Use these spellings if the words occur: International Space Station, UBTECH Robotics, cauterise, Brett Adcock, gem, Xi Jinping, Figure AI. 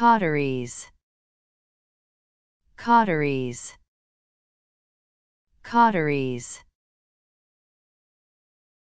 Cauterise. Cauterise. Cauterise.